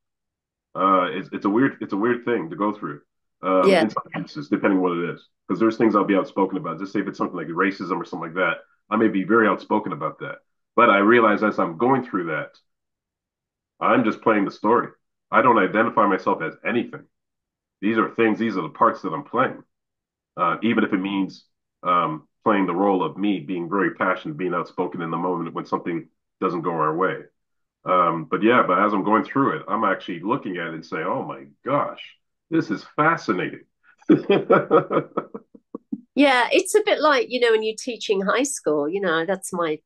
Uh, it's, it's, a weird, it's a weird thing to go through. Uh, yeah. In some cases, depending on what it is, because there's things I'll be outspoken about. Just say if it's something like racism or something like that, I may be very outspoken about that, but I realize as I'm going through that, I'm just playing the story. I don't identify myself as anything. These are things, these are the parts that I'm playing. Uh, even if it means um, playing the role of me being very passionate, being outspoken in the moment when something doesn't go our way. Um, but yeah, but as I'm going through it, I'm actually looking at it and saying, oh my gosh, this is fascinating. Yeah, it's a bit like, you know, when you're teaching high school, you know, that's my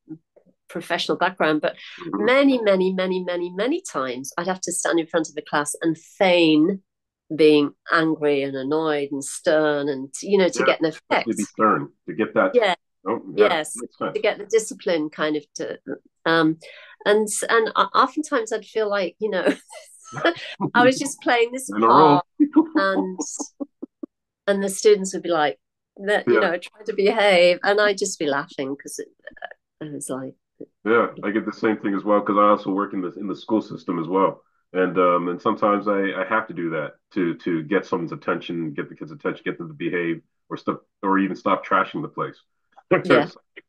professional background. But mm-hmm. many, many, many, many, many times I'd have to stand in front of a class and feign being angry and annoyed and stern and, you know, to yeah, get an effect. To be stern, to get that. Yeah. Oh, yeah yes, to get the discipline kind of. To, um, and and oftentimes I'd feel like, you know, I was just playing this part and, and the students would be like, that you yeah. know trying to behave, and I'd just be laughing because it, it was like yeah I get the same thing as well, because I also work in the in the school system as well, and um and sometimes I I have to do that to to get someone's attention, get the kids' attention, get them to behave or stuff, or even stop trashing the place. Yeah.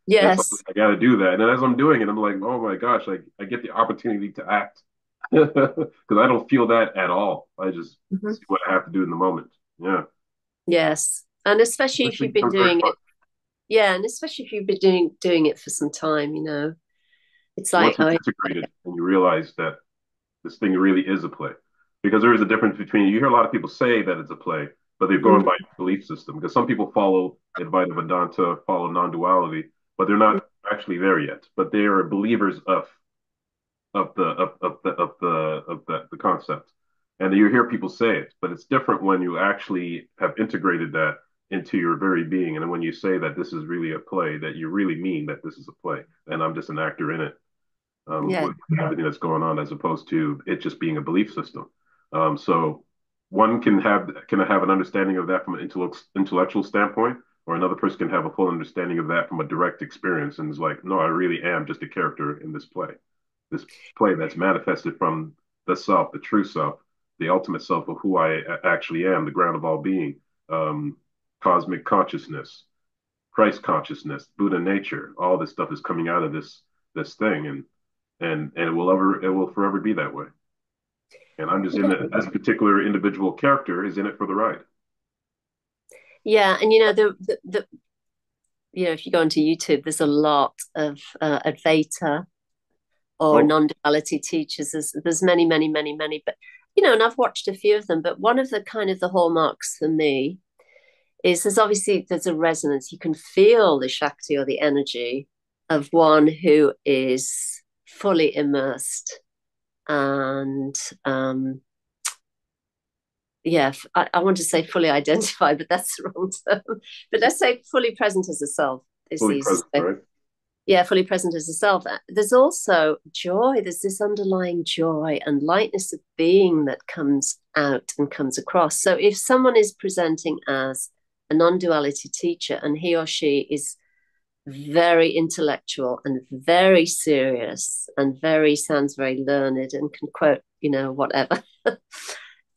Yes, I gotta do that, and as I'm doing it I'm like, oh my gosh, I, I get the opportunity to act because I don't feel that at all. I just mm-hmm. see what I have to do in the moment. Yeah. Yes. And especially if you've been doing it, Yeah, and especially if you've been doing doing it for some time, you know, it's like once it's integrated and you realize that this thing really is a play, because there is a difference between, you hear a lot of people say that it's a play, but they're going mm-hmm. by belief system, because some people follow Advaita Vedanta, follow non-duality, but they're not mm-hmm. actually there yet, but they are believers of of the of, of the of the of the, the concept. And you hear people say it, but it's different when you actually have integrated that into your very being. And when you say that this is really a play, that you really mean that this is a play, and I'm just an actor in it, um, yeah. with everything that's going on, as opposed to it just being a belief system. Um, so one can have can have an understanding of that from an intellectual standpoint, or another person can have a full understanding of that from a direct experience, and is like, no, I really am just a character in this play, this play that's manifested from the self, the true self, the ultimate self of who I actually am, the ground of all being, um, cosmic consciousness, Christ consciousness, Buddha nature. All this stuff is coming out of this this thing, and and and it will ever it will forever be that way. And I'm just in it. This particular individual character is in it for the ride. Yeah, and you know the the, the you know, if you go onto YouTube, there's a lot of uh, Advaita or oh. non-duality teachers. There's, there's many, many, many, many, but. You know, and I've watched a few of them, but one of the kind of the hallmarks for me is there's obviously, there's a resonance. You can feel the Shakti or the energy of one who is fully immersed. And um, yeah, I, I want to say fully identified, but that's the wrong term. But let's say fully present as a self. Is fully present, right? Yeah, fully present as a self. There's also joy. There's this underlying joy and lightness of being that comes out and comes across. So if someone is presenting as a non-duality teacher and he or she is very intellectual and very serious and very, sounds very learned and can quote, you know, whatever.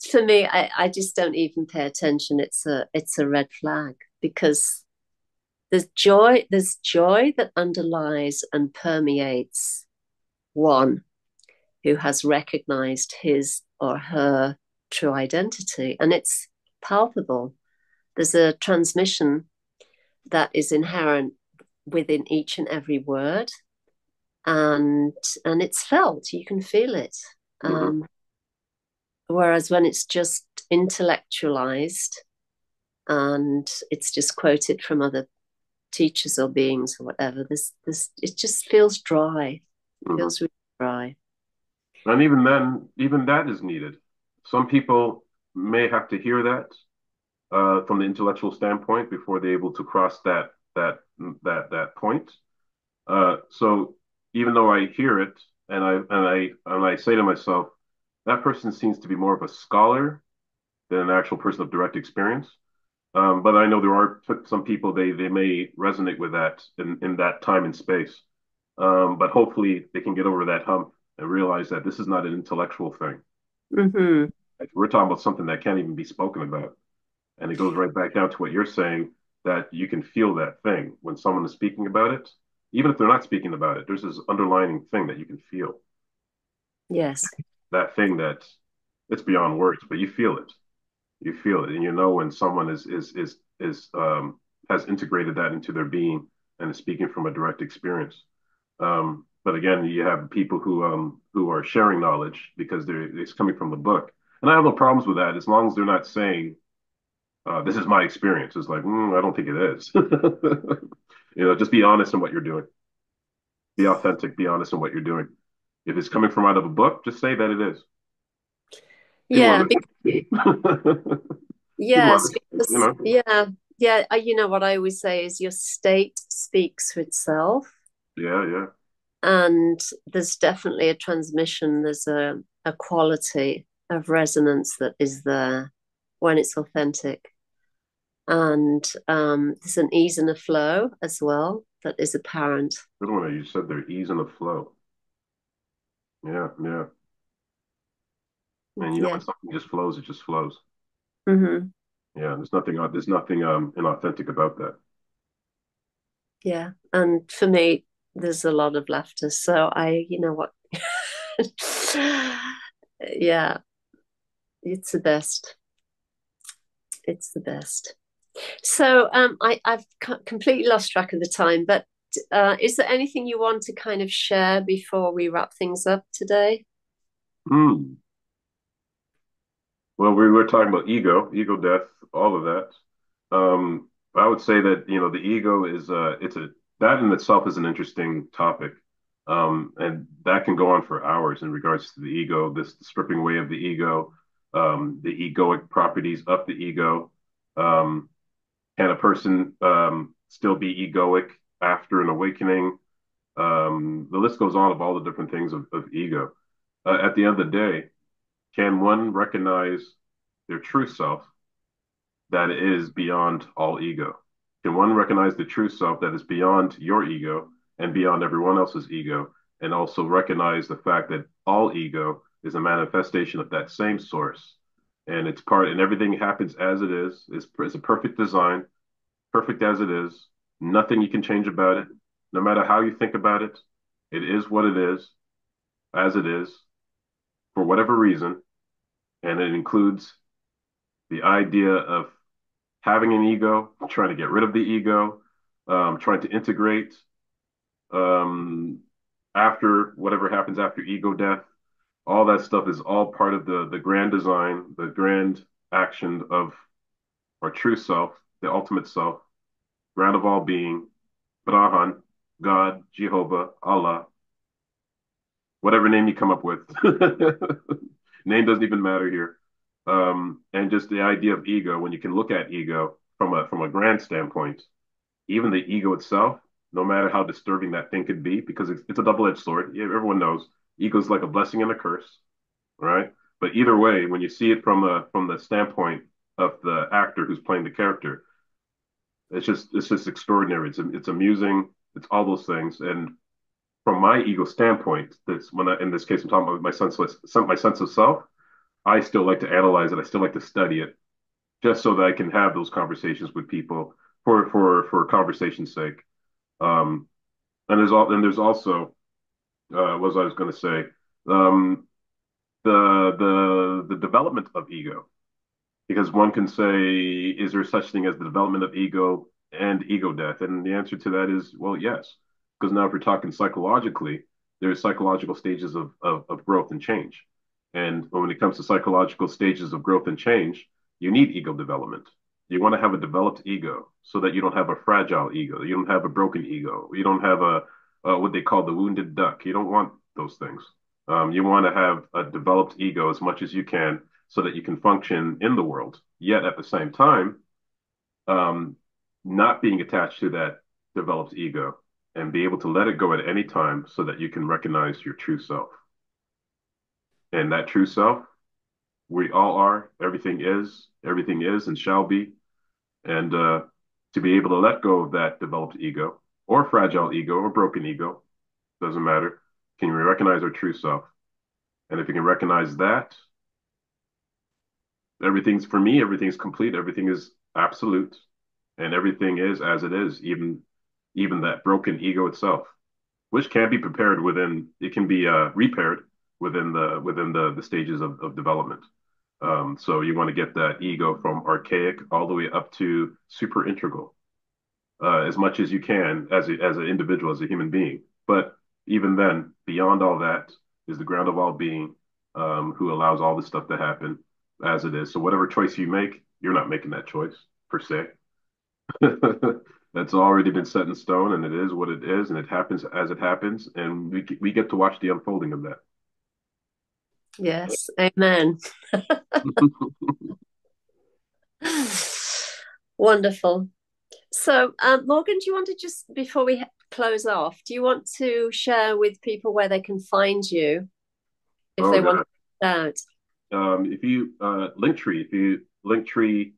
For me, I, I just don't even pay attention. It's a, it's a red flag, because There's joy, there's joy that underlies and permeates one who has recognized his or her true identity. And it's palpable. There's a transmission that is inherent within each and every word. And and it's felt, you can feel it. Mm-hmm. Um, whereas when it's just intellectualized and it's just quoted from other teachers or beings or whatever, this this it just feels dry. It mm-hmm. feels really dry. And even then, even that is needed. Some people may have to hear that uh, from the intellectual standpoint before they're able to cross that that that that point. Uh, so even though I hear it and I and I and I say to myself, that person seems to be more of a scholar than an actual person of direct experience. Um, but I know there are some people, they they may resonate with that in, in that time and space. Um, but hopefully they can get over that hump and realize that this is not an intellectual thing. Mm-hmm. Like, we're talking about something that can't even be spoken about. And it goes right back down to what you're saying, that you can feel that thing when someone is speaking about it. Even if they're not speaking about it, there's this underlining thing that you can feel. Yes. That thing that, it's beyond words, but you feel it. You feel it, and you know when someone is is is is um, has integrated that into their being and is speaking from a direct experience. Um, but again, you have people who um, who are sharing knowledge because they're it's coming from the book, and I have no problems with that as long as they're not saying, uh, "This is my experience." It's like, mm, I don't think it is. You know, just be honest in what you're doing. Be authentic. Be honest in what you're doing. If it's coming from out of a book, just say that it is. Yeah. Yes, because, you know. yeah, yeah. You know what I always say is your state speaks for itself. Yeah, yeah. And there's definitely a transmission. There's a a quality of resonance that is there when it's authentic, and um, there's an ease and a flow as well that is apparent. Good one. You said there, ease and a flow. Yeah, yeah. And you know, yeah. when something just flows, it just flows. Mm-hmm. Yeah, there's nothing, there's nothing um, inauthentic about that. Yeah, and for me, there's a lot of laughter. So I, you know what? Yeah, it's the best. It's the best. So um, I, I've completely lost track of the time, but uh, is there anything you want to kind of share before we wrap things up today? Mm. Well, we were talking about ego, ego death, all of that. Um, I would say that, you know, the ego is uh, it's a that in itself is an interesting topic. Um, and that can go on for hours in regards to the ego, this stripping away of the ego, um, the egoic properties of the ego. Um, can a person um, still be egoic after an awakening? Um, the list goes on of all the different things of, of ego. Uh, at the end of the day, can one recognize their true self that is beyond all ego? Can one recognize the true self that is beyond your ego and beyond everyone else's ego, and also recognize the fact that all ego is a manifestation of that same source, and it's part, and everything happens as it is, is is a perfect design, perfect as it is, nothing you can change about it, no matter how you think about it, it is what it is, as it is, for whatever reason, and it includes the idea of having an ego, trying to get rid of the ego, um, trying to integrate, um after whatever happens after ego death. All that stuff is all part of the the grand design, the grand action of our true self, the ultimate self, ground of all being, Brahman, God, Jehovah, Allah, whatever name you come up with. Name doesn't even matter here. Um and just the idea of ego, when you can look at ego from a from a grand standpoint, even the ego itself, no matter how disturbing that thing could be, because it's, it's a double-edged sword. Yeah, everyone knows ego is like a blessing and a curse, right? But either way, when you see it from the from the standpoint of the actor who's playing the character, it's just it's just extraordinary. It's it's amusing. It's all those things. And from my ego standpoint, that's when I, in this case, I'm talking about my sense of, my sense of self. I still like to analyze it. I still like to study it, just so that I can have those conversations with people for for for conversation's sake. Um, and there's all, and there's also, uh, what was I was going to say, um, the, the, the development of ego, because one can say, is there such thing as the development of ego and ego death? And the answer to that is, well, yes, because now if we're talking psychologically, there's psychological stages of, of, of growth and change. And when it comes to psychological stages of growth and change, you need ego development. You want to have a developed ego so that you don't have a fragile ego. You don't have a broken ego. You don't have a, a what they call the wounded duck. You don't want those things. Um, you want to have a developed ego as much as you can so that you can function in the world. Yet at the same time, um, not being attached to that developed ego and be able to let it go at any time so that you can recognize your true self. And that true self, we all are, everything is, everything is and shall be. And uh, to be able to let go of that developed ego or fragile ego or broken ego, doesn't matter. Can we recognize our true self? And if you can recognize that, everything's, for me, everything's complete. Everything is absolute. And everything is as it is, even, even that broken ego itself, which can be prepared within, it can be uh, repaired within the within the, the stages of, of development. Um, so you want to get that ego from archaic all the way up to super integral, uh, as much as you can as, a, as an individual, as a human being. But even then, beyond all that is the ground of all being, um, who allows all this stuff to happen as it is. So whatever choice you make, you're not making that choice per se. That's already been set in stone, and it is what it is, and it happens as it happens. And we, we get to watch the unfolding of that. Yes, amen. Wonderful. So, um, Morgan, do you want to just, before we close off, do you want to share with people where they can find you if oh, they yeah. want to find out? Um, if you, uh, Linktree, if you, Linktree,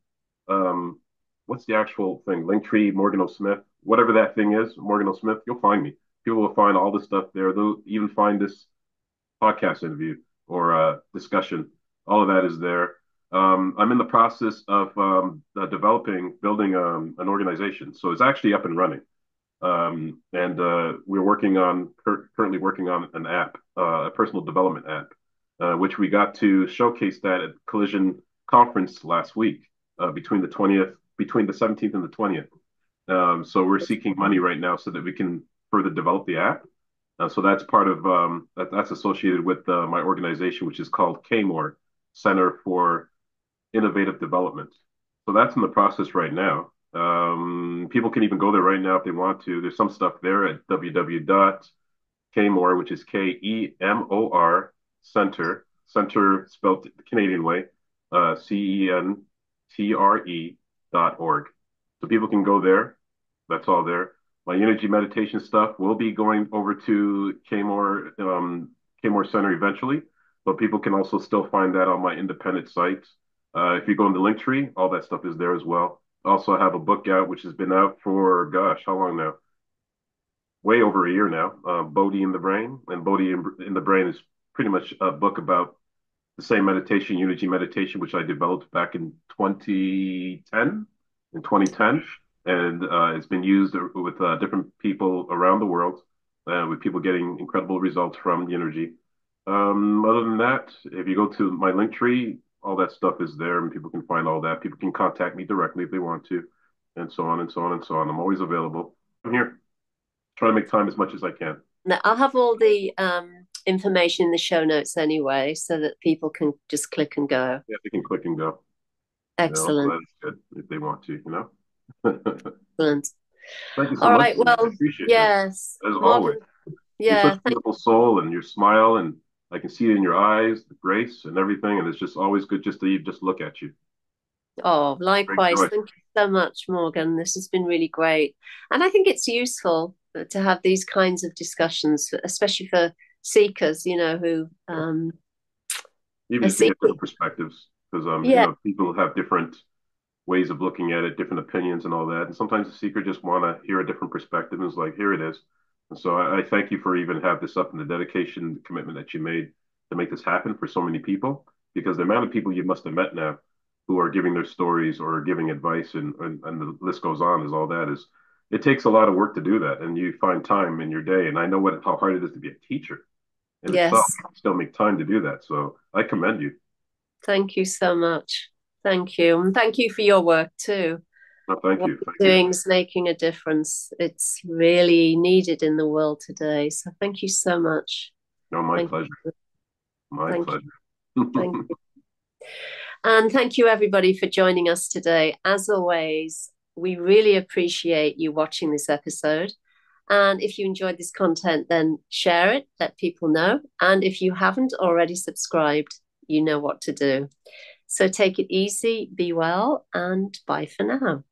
um, what's the actual thing? Linktree, Morgan O. Smith, whatever that thing is, Morgan O. Smith, you'll find me. People will find all this stuff there. They'll even find this podcast interview or uh, discussion. All of that is there. Um, I'm in the process of um, uh, developing, building um, an organization. So it's actually up and running. Um, and uh, we're working on, cur currently working on an app, uh, a personal development app, uh, which we got to showcase that at Collision Conference last week, uh, between the twentieth between the seventeenth and the twentieth. Um, so we're seeking money right now so that we can further develop the app. Uh, so that's part of, um, that, that's associated with uh, my organization, which is called K M O R Center for Innovative Development. So that's in the process right now. Um, people can even go there right now if they want to. There's some stuff there at w w w dot k m o r, which is K E M O R Center, Center spelled the Canadian way, uh, C E N T R E dot org. So people can go there. That's all there. My energy meditation stuff will be going over to K M O R, um, K M O R Center eventually, but people can also still find that on my independent site. Uh, if you go into Linktree, all that stuff is there as well. Also, I have a book out, which has been out for, gosh, how long now? Way over a year now, uh, Bodhi in the Brain. And Bodhi in the Brain is pretty much a book about the same meditation, Unity meditation, which I developed back in twenty ten. And uh, it's been used with uh, different people around the world, uh, with people getting incredible results from energy. Um, other than that, if you go to my Linktree, all that stuff is there, and people can find all that. People can contact me directly if they want to, and so on and so on and so on. I'm always available. I'm here, trying to make time as much as I can. Now, I'll have all the um, information in the show notes anyway, so that people can just click and go. Yeah, they can click and go. Excellent. You know, so that's good if they want to, you know. Excellent. Thank you so all much. Right, well, yes, it, as Morgan, always. Yeah, you're such a beautiful soul, and your smile, and I can see it in your eyes, the grace and everything, and it's just always good just to just look at you. Oh, likewise. Thank you so much, Morgan. This has been really great, and I think it's useful to have these kinds of discussions, especially for seekers, you know, who um even from different perspectives, because um yeah. you know, people have different ways of looking at it, different opinions and all that. And sometimes the seeker just want to hear a different perspective. And it's like, here it is. And so I, I thank you for even have this up and the dedication, the commitment that you made to make this happen for so many people, because the amount of people you must have met now who are giving their stories or giving advice, and, and, and the list goes on, is all that is. It takes a lot of work to do that. And you find time in your day. And I know what how hard it is to be a teacher. And yes. Still make time to do that. So I commend you. Thank you so much. Thank you. And thank you for your work too. Well, thank what you. Thank you're doing you. Is making a difference. It's really needed in the world today. So thank you so much. No, my thank pleasure. You. My thank pleasure. You. Thank you. And thank you everybody for joining us today. As always, we really appreciate you watching this episode. And if you enjoyed this content, then share it, let people know. And if you haven't already subscribed, you know what to do. So take it easy, be well, and bye for now.